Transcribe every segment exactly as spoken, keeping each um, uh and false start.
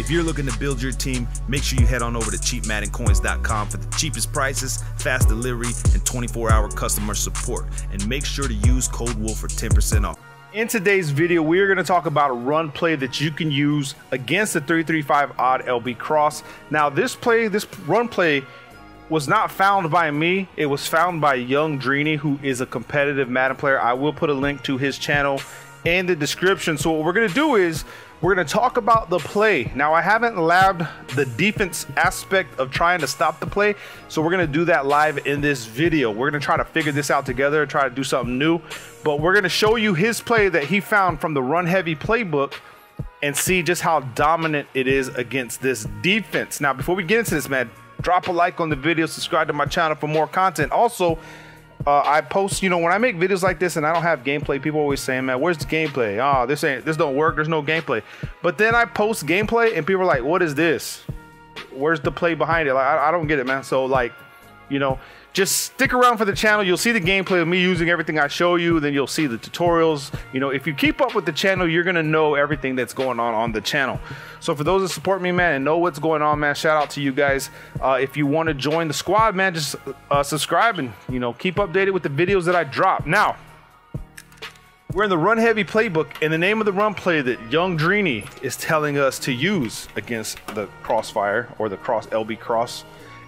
If you're looking to build your team, make sure you head on over to Cheap Madden Coins dot com for the cheapest prices, fast delivery, and twenty-four hour customer support. And make sure to use code WOLF for ten percent off. In today's video, we are going to talk about a run play that you can use against the three thirty-five odd L B cross. Now, this play, this run play was not found by me. It was found by Young Drini, who is a competitive Madden player. I will put a link to his channel in the description. So what we're going to do is we're going to talk about the play. Now, I haven't labbed the defense aspect of trying to stop the play, so we're going to do that live in this video. We're going to try to figure this out together, try to do something new. But we're going to show you his play that he found from the run heavy playbook and see just how dominant it is against this defense. Now, before we get into this, man, drop a like on the video, subscribe to my channel for more content. Also, uh, I post, you know, when I make videos like this and I don't have gameplay, people always saying, man, where's the gameplay? Oh, this ain't, this don't work. There's no gameplay. But then I post gameplay and people are like, what is this? Where's the play behind it? Like, I, I don't get it, man. So, like, you know, just stick around for the channel. You'll see the gameplay of me using everything I show you. Then you'll see the tutorials. You know, if you keep up with the channel, you're going to know everything that's going on on the channel. So for those that support me, man, and know what's going on, man, shout out to you guys. Uh, if you want to join the squad, man, just uh, subscribe and, you know, keep updated with the videos that I drop. Now, we're in the run heavy playbook, and the name of the run play that Young Drini is telling us to use against the crossfire or the cross L B cross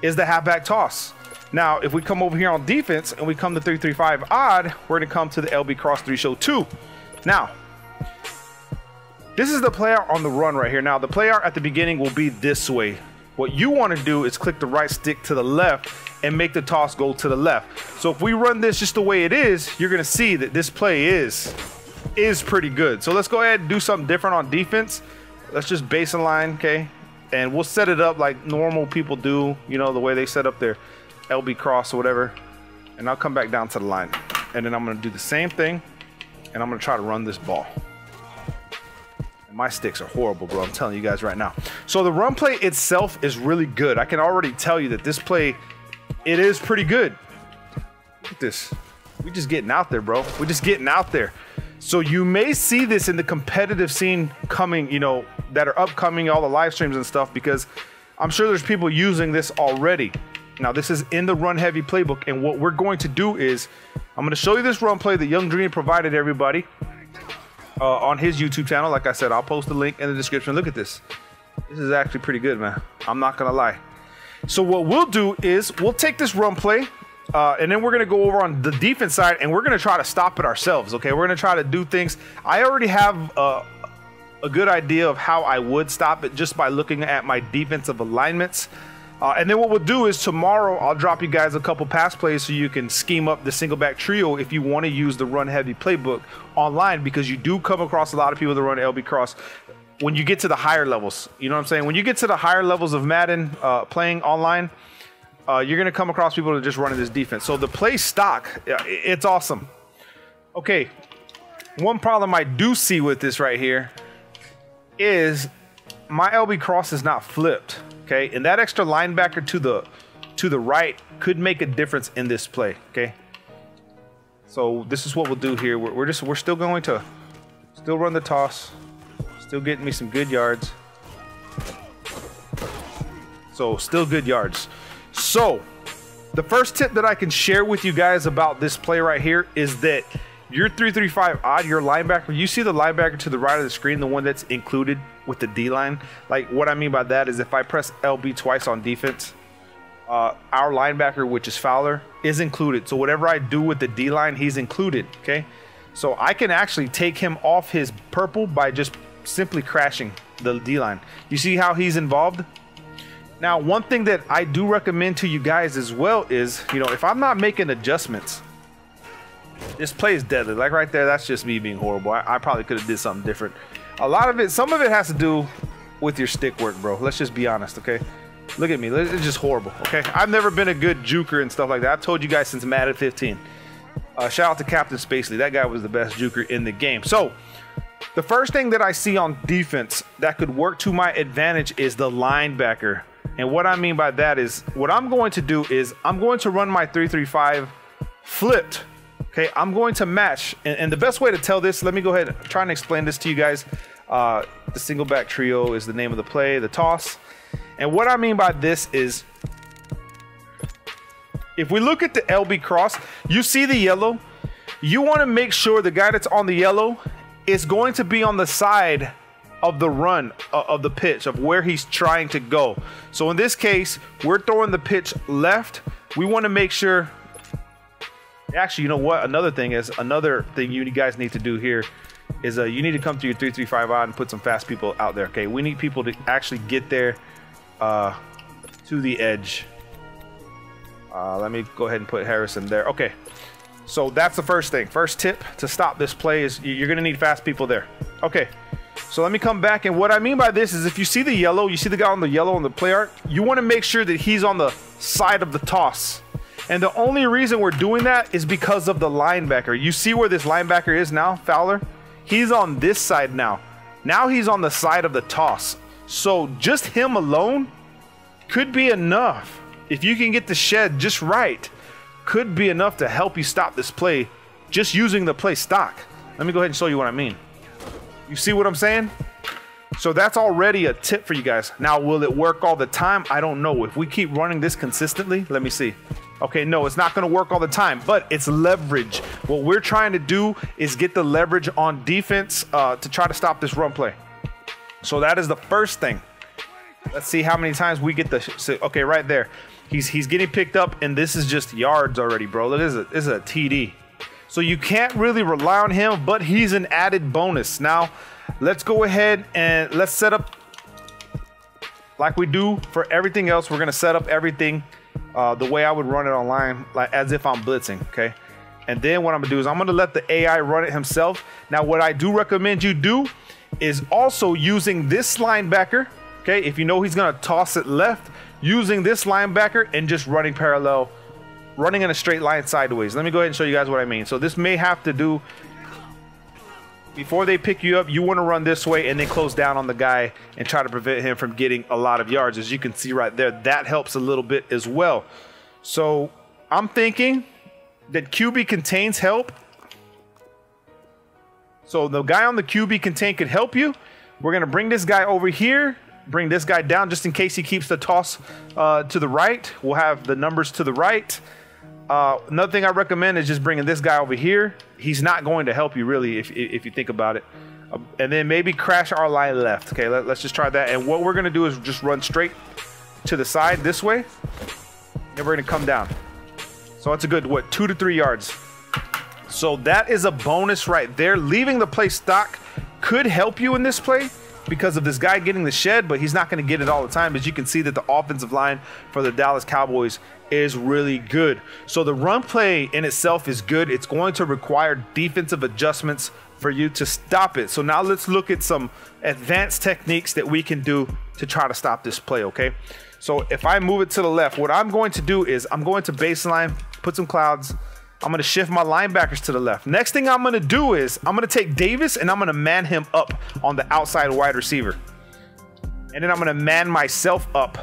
is the halfback toss. Now, if we come over here on defense and we come to three thirty-five odd, we're going to come to the L B cross three show two. Now, this is the player on the run right here. Now, the player at the beginning will be this way. What you want to do is click the right stick to the left and make the toss go to the left. So if we run this just the way it is, you're going to see that this play is, is pretty good. So let's go ahead and do something different on defense. Let's just baseline, okay? And we'll set it up like normal people do, you know, the way they set up their L B cross or whatever, and I'll come back down to the line, and then I'm gonna do the same thing, and I'm gonna try to run this ball. And my sticks are horrible, bro, I'm telling you guys right now. So the run play itself is really good. I can already tell you that this play, it is pretty good. Look at this, we just getting out there, bro. We're just getting out there. So you may see this in the competitive scene coming, you know, that are upcoming, all the live streams and stuff, because I'm sure there's people using this already. Now, this is in the run heavy playbook, and what we're going to do is I'm going to show you this run play that Young Drini provided everybody uh, on his YouTube channel. Like I said, I'll post the link in the description. Look at this. This is actually pretty good, man. I'm not going to lie. So what we'll do is we'll take this run play, uh, and then we're going to go over on the defense side, and we're going to try to stop it ourselves, okay? We're going to try to do things. I already have uh, a good idea of how I would stop it just by looking at my defensive alignments. Uh, and then what we'll do is tomorrow I'll drop you guys a couple pass plays so you can scheme up the single back trio if you want to use the run heavy playbook online, because you do come across a lot of people that run L B cross when you get to the higher levels. You know what I'm saying? When you get to the higher levels of Madden uh, playing online, uh, you're going to come across people that are just running this defense. So the play stock, it's awesome. Okay, one problem I do see with this right here is my L B cross is not flipped. Okay, and that extra linebacker to the to the right could make a difference in this play. Okay, so this is what we'll do here. We're, we're just we're still going to still run the toss, still getting me some good yards. So still good yards. So the first tip that I can share with you guys about this play right here is that your three thirty-five odd, your linebacker, you see the linebacker to the right of the screen, the one that's included with the D-line. Like, what I mean by that is if I press L B twice on defense, uh, our linebacker, which is Fowler, is included. So whatever I do with the D-line, he's included, okay? So I can actually take him off his purple by just simply crashing the D-line. You see how he's involved? Now, one thing that I do recommend to you guys as well is, you know, if I'm not making adjustments, this play is deadly. Like right there, that's just me being horrible. I, I probably could have did something different. A lot of it, some of it has to do with your stick work, bro. Let's just be honest, okay? Look at me. It's just horrible, okay? I've never been a good juker and stuff like that. I've told you guys since Madden fifteen. Uh, shout out to Captain Spacely. That guy was the best juker in the game. So the first thing that I see on defense that could work to my advantage is the linebacker. And what I mean by that is what I'm going to do is I'm going to run my three thirty-five flipped. Okay, I'm going to match, and, and the best way to tell this, let me go ahead and try and explain this to you guys. Uh, the single back trio is the name of the play, the toss. And what I mean by this is, if we look at the L B cross, you see the yellow. You want to make sure the guy that's on the yellow is going to be on the side of the run of the pitch, of where he's trying to go. So in this case, we're throwing the pitch left. We want to make sure. Actually, you know what? Another thing is another thing you guys need to do here is uh, you need to come through your three three five odd and put some fast people out there. Okay, we need people to actually get there uh, to the edge. Uh, let me go ahead and put Harrison there. Okay, so that's the first thing. First tip to stop this play is you're gonna need fast people there. Okay, so let me come back, and what I mean by this is if you see the yellow, you see the guy on the yellow on the play arc, you want to make sure that he's on the side of the toss. And the only reason we're doing that is because of the linebacker. You see where this linebacker is now, Fowler? He's on this side now. Now he's on the side of the toss. So just him alone could be enough. If you can get the shed just right, could be enough to help you stop this play just using the play stock. Let me go ahead and show you what I mean. You see what I'm saying? So that's already a tip for you guys. Now, will it work all the time? I don't know. If we keep running this consistently, let me see. Okay, no, it's not going to work all the time, but it's leverage. What we're trying to do is get the leverage on defense uh, to try to stop this run play. So that is the first thing. Let's see how many times we get the, okay, right there. He's, he's getting picked up, and this is just yards already, bro. This is a, this is a T D. So you can't really rely on him, but he's an added bonus. Now, let's go ahead and let's set up like we do for everything else. We're going to set up everything uh, the way I would run it online, like as if I'm blitzing, okay? And then what I'm going to do is I'm going to let the A I run it himself. Now, what I do recommend you do is also using this linebacker, okay? If you know he's going to toss it left, using this linebacker and just running parallel, running in a straight line sideways. Let me go ahead and show you guys what I mean. So this may have to do, before they pick you up, you want to run this way and then close down on the guy and try to prevent him from getting a lot of yards. As you can see right there, that helps a little bit as well. So I'm thinking that Q B contains help. So the guy on the Q B contain could help you. We're going to bring this guy over here, bring this guy down just in case he keeps the toss uh, to the right. We'll have the numbers to the right. Uh, another thing I recommend is just bringing this guy over here. He's not going to help you really if, if you think about it. Uh, and then maybe crash our line left. Okay, let, let's just try that. And what we're going to do is just run straight to the side this way. And we're going to come down. So that's a good, what, two to three yards. So that is a bonus right there. Leaving the play stock could help you in this play because of this guy getting the shed, but he's not going to get it all the time. As you can see that the offensive line for the Dallas Cowboys is really good. So the run play in itself is good. It's going to require defensive adjustments for you to stop it. So now let's look at some advanced techniques that we can do to try to stop this play, okay? So if I move it to the left, what I'm going to do is I'm going to baseline, put some clouds. I'm going to shift my linebackers to the left. Next thing I'm going to do is I'm going to take Davis and I'm going to man him up on the outside wide receiver. And then I'm going to man myself up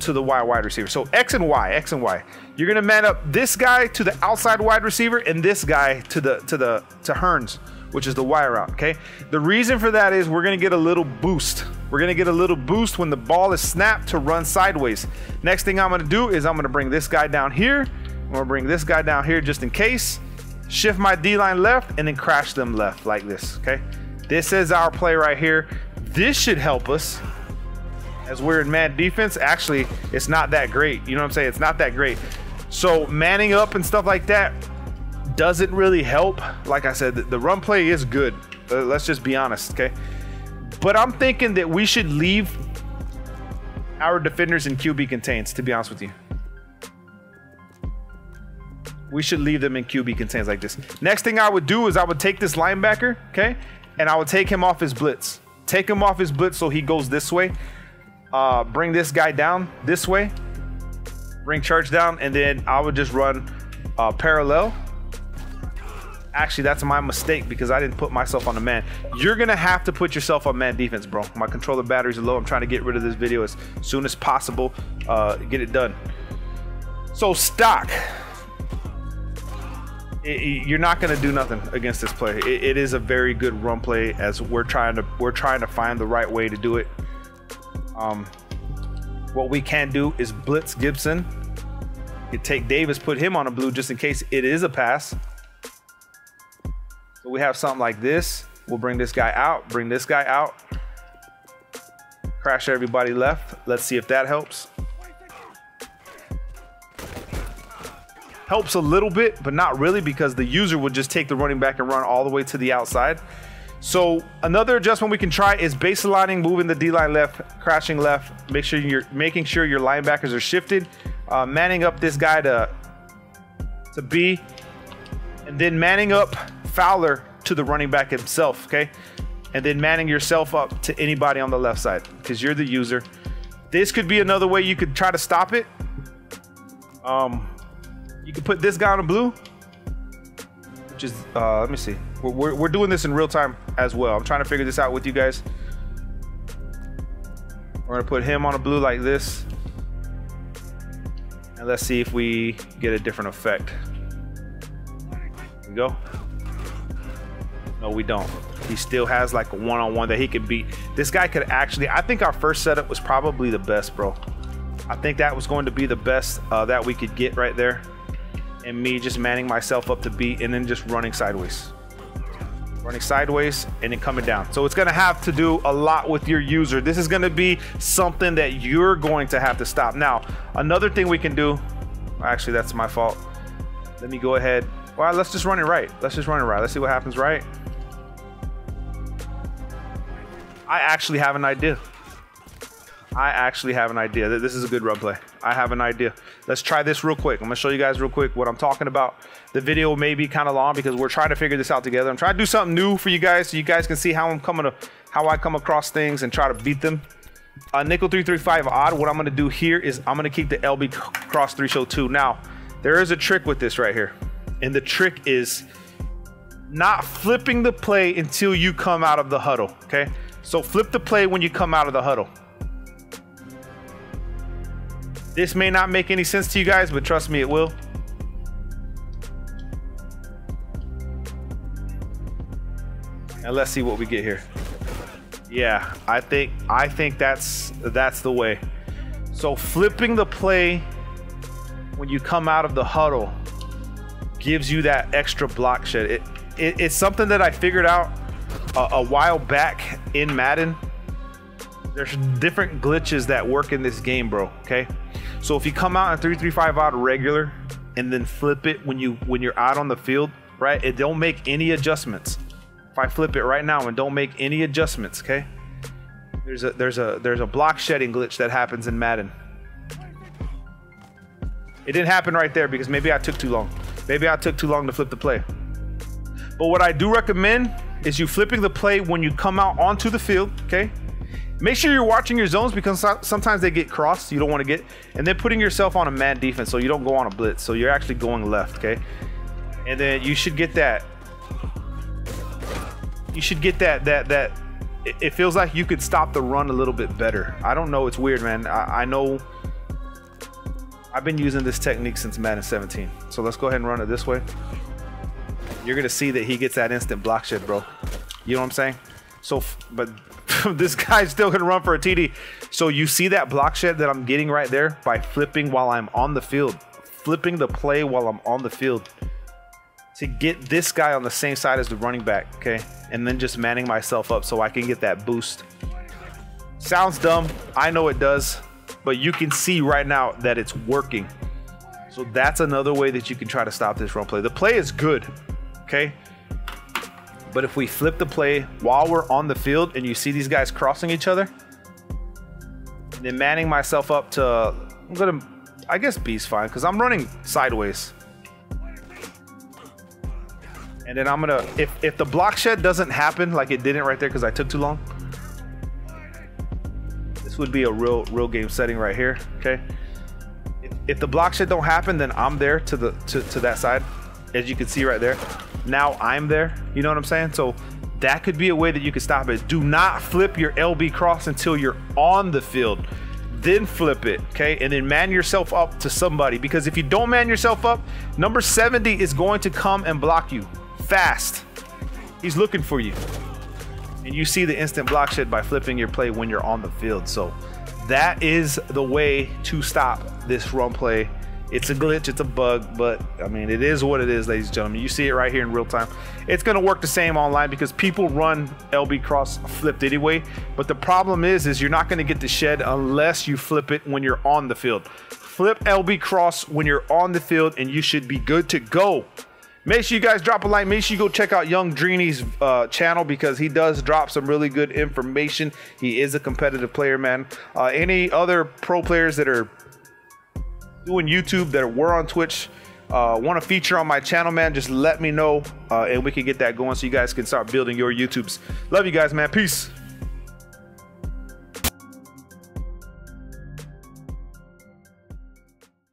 to the Y wide receiver. So X and Y, X and Y. You're going to man up this guy to the outside wide receiver and this guy to the to the to Hearns, which is the Y route, okay? The reason for that is we're going to get a little boost. We're going to get a little boost when the ball is snapped to run sideways. Next thing I'm going to do is I'm going to bring this guy down here. I'm gonna bring this guy down here just in case, shift my D-line left, and then crash them left like this, okay? This is our play right here. This should help us as we're in man defense. Actually, it's not that great. You know what I'm saying? It's not that great. So manning up and stuff like that doesn't really help. Like I said, the run play is good. Let's just be honest, okay? But I'm thinking that we should leave our defenders in Q B contains, to be honest with you. We should leave them in Q B contains like this. Next thing I would do is I would take this linebacker, okay? And I would take him off his blitz. Take him off his blitz so he goes this way. Uh, bring this guy down this way. Bring Church down, and then I would just run uh, parallel. Actually, that's my mistake because I didn't put myself on the man. You're gonna have to put yourself on man defense, bro. My controller batteries are low. I'm trying to get rid of this video as soon as possible. Uh, get it done. So stock. it, you're not going to do nothing against this play. It, it is a very good run play, as we're trying to we're trying to find the right way to do it. Um, what we can do is blitz Gibson. You take Davis, put him on a blue just in case it is a pass. So we have something like this. We'll bring this guy out, bring this guy out. Crash everybody left. Let's see if that helps. Helps a little bit, but not really, because the user would just take the running back and run all the way to the outside. So another adjustment we can try is base aligning, moving the D-line left, crashing left. Make sure you're making sure your linebackers are shifted, uh, manning up this guy to to B, and then manning up Fowler to the running back himself, okay? And then manning yourself up to anybody on the left side, because you're the user. This could be another way you could try to stop it. Um, you could put this guy on a blue, which is, uh, let me see. We're, we're, we're doing this in real time as well. I'm trying to figure this out with you guys. We're gonna put him on a blue like this. And let's see if we get a different effect. There we go. No, we don't. He still has like a one-on-one that he could beat. This guy could actually, I think our first setup was probably the best, bro. I think that was going to be the best uh, that we could get right there. And me just manning myself up to beat and then just running sideways. Running sideways and then coming down. So it's gonna have to do a lot with your user. This is gonna be something that you're going to have to stop. Now, another thing we can do, actually that's my fault. Let me go ahead. Well, let's just run it right. Let's just run it right. Let's see what happens, right? I actually have an idea. I actually have an idea. This is a good run play. I have an idea. Let's try this real quick. I'm gonna show you guys real quick what I'm talking about. The video may be kind of long because we're trying to figure this out together. I'm trying to do something new for you guys so you guys can see how I'm coming to, how I come across things and try to beat them. Uh, nickel three thirty-five odd. What I'm gonna do here is I'm gonna keep the L B cross three show two. Now, there is a trick with this right here, and the trick is not flipping the play until you come out of the huddle. Okay. So flip the play when you come out of the huddle. This may not make any sense to you guys, but trust me, it will. And let's see what we get here. Yeah, I think I think that's that's the way. So flipping the play when you come out of the huddle gives you that extra block shed. It, it it's something that I figured out A, a while back in Madden. There's different glitches that work in this game, bro, okay? So if you come out in three thirty-five odd regular and then flip it when you when you're out on the field, right? It don't make any adjustments. If I flip it right now and don't make any adjustments, okay? There's a there's a there's a block shedding glitch that happens in Madden. It didn't happen right there because maybe I took too long. Maybe I took too long to flip the play. But what I do recommend is you flipping the play when you come out onto the field, okay? Make sure you're watching your zones because sometimes they get crossed, you don't wanna get, and then putting yourself on a man defense so you don't go on a blitz, so you're actually going left, okay? And then you should get that, you should get that, that, that, it feels like you could stop the run a little bit better. I don't know, it's weird, man. I, I know, I've been using this technique since Madden seventeen. So let's go ahead and run it this way. You're gonna see that he gets that instant block shit, bro. You know what I'm saying? So, but this guy's still gonna run for a T D. So you see that block shed that I'm getting right there by flipping while I'm on the field, flipping the play while I'm on the field to get this guy on the same side as the running back, okay? And then just manning myself up so I can get that boost. Sounds dumb, I know it does, but you can see right now that it's working. So that's another way that you can try to stop this run play. The play is good, okay? But if we flip the play while we're on the field and you see these guys crossing each other, then manning myself up to, I'm gonna, I guess B's fine because I'm running sideways. And then I'm gonna, if, if the block shed doesn't happen like it didn't right there because I took too long, this would be a real, real game setting right here, okay? If, if the block shed don't happen, then I'm there to the, to, to that side. As you can see right there, now I'm there. You know what I'm saying? So that could be a way that you could stop it. Do not flip your L B cross until you're on the field. then flip it, okay? And then man yourself up to somebody, because if you don't man yourself up, number seventy is going to come and block you fast. He's looking for you. And you see the instant block shit by flipping your play when you're on the field. So that is the way to stop this run play. It's a glitch, it's a bug, but I mean, it is what it is, ladies and gentlemen. You see it right here in real time. It's gonna work the same online because people run L B cross flipped anyway, but the problem is, is you're not gonna get the shed unless you flip it when you're on the field. Flip L B cross when you're on the field and you should be good to go. Make sure you guys drop a like. Make sure you go check out Young Drini's uh, channel because he does drop some really good information. He is a competitive player, man. Uh, any other pro players that are doing YouTube that were on Twitch, uh, want to feature on my channel, man, just let me know uh, and we can get that going so you guys can start building your YouTubes. Love you guys, man. Peace.